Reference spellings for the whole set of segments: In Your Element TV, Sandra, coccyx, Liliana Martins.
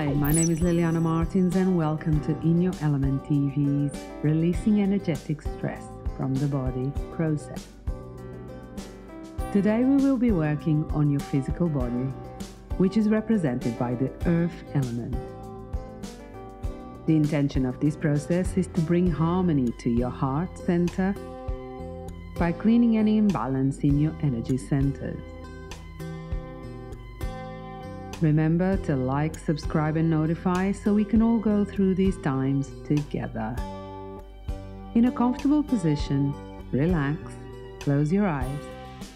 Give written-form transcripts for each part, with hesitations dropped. Hi, my name is Liliana Martins and welcome to In Your Element TV's Releasing Energetic Stress from the Body process. Today we will be working on your physical body, which is represented by the earth element. The intention of this process is to bring harmony to your heart center by cleaning any imbalance in your energy centers. Remember to like, subscribe and notify so we can all go through these times together. In a comfortable position, relax, close your eyes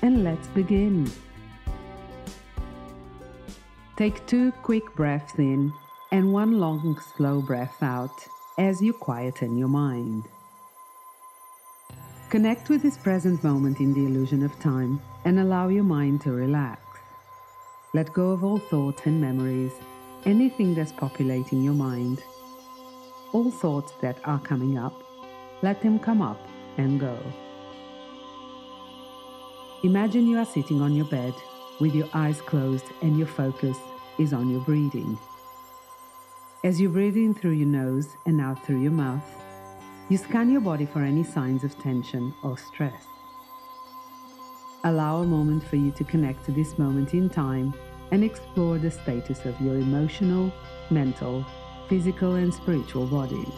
and let's begin. Take two quick breaths in and one long slow breath out as you quieten your mind. Connect with this present moment in the illusion of time and allow your mind to relax. Let go of all thoughts and memories, anything that's populating your mind. All thoughts that are coming up, let them come up and go. Imagine you are sitting on your bed with your eyes closed and your focus is on your breathing. As you breathe in through your nose and out through your mouth, you scan your body for any signs of tension or stress. Allow a moment for you to connect to this moment in time and explore the status of your emotional, mental, physical and spiritual bodies.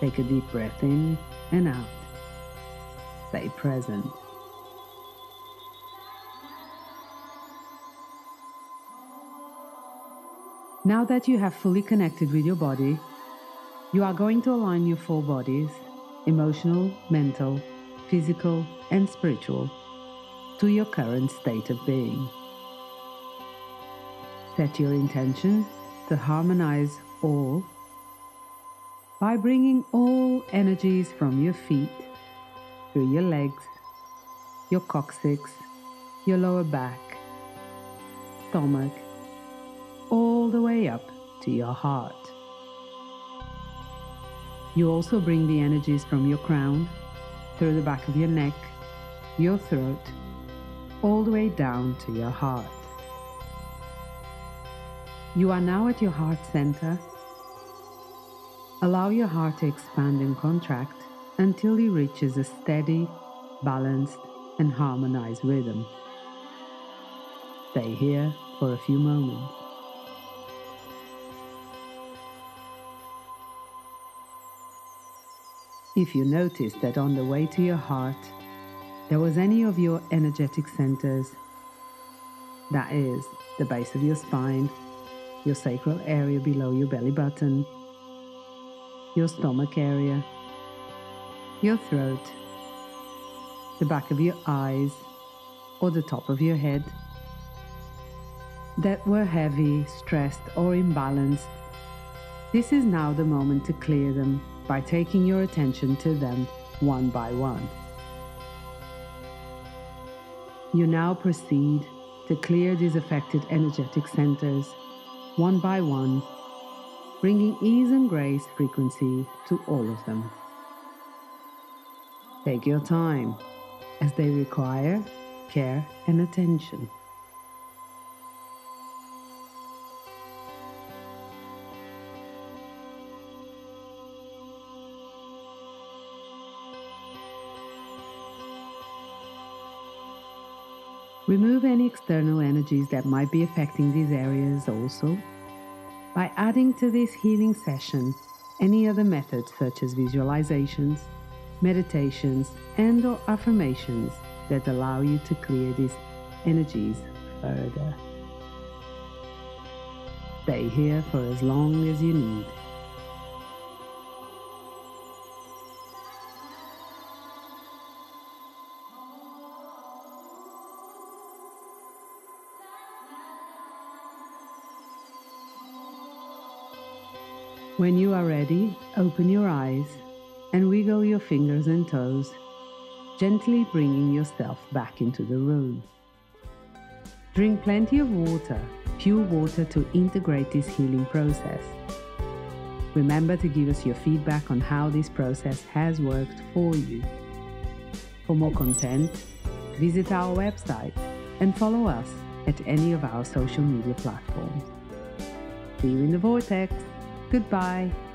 Take a deep breath in and out. Stay present. Now that you have fully connected with your body, you are going to align your four bodies, emotional, mental, physical and spiritual, to your current state of being. Set your intention to harmonize all by bringing all energies from your feet, through your legs, your coccyx, your lower back, stomach, all the way up to your heart. You also bring the energies from your crown, through the back of your neck, your throat, all the way down to your heart. You are now at your heart center. Allow your heart to expand and contract until it reaches a steady, balanced and harmonized rhythm. Stay here for a few moments. If you notice that on the way to your heart, there was any of your energetic centers, that is, the base of your spine, your sacral area below your belly button, your stomach area, your throat, the back of your eyes, or the top of your head, that were heavy, stressed, or imbalanced, this is now the moment to clear them by taking your attention to them one by one. You now proceed to clear these affected energetic centers one by one, bringing ease and grace frequency to all of them. Take your time, as they require care and attention. Remove any external energies that might be affecting these areas also by adding to this healing session any other methods such as visualizations, meditations and/or affirmations that allow you to clear these energies further. Stay here for as long as you need. When you are ready, open your eyes and wiggle your fingers and toes, gently bringing yourself back into the room. Drink plenty of water, pure water, to integrate this healing process. Remember to give us your feedback on how this process has worked for you. For more content, visit our website and follow us at any of our social media platforms. See you in the vortex. Goodbye.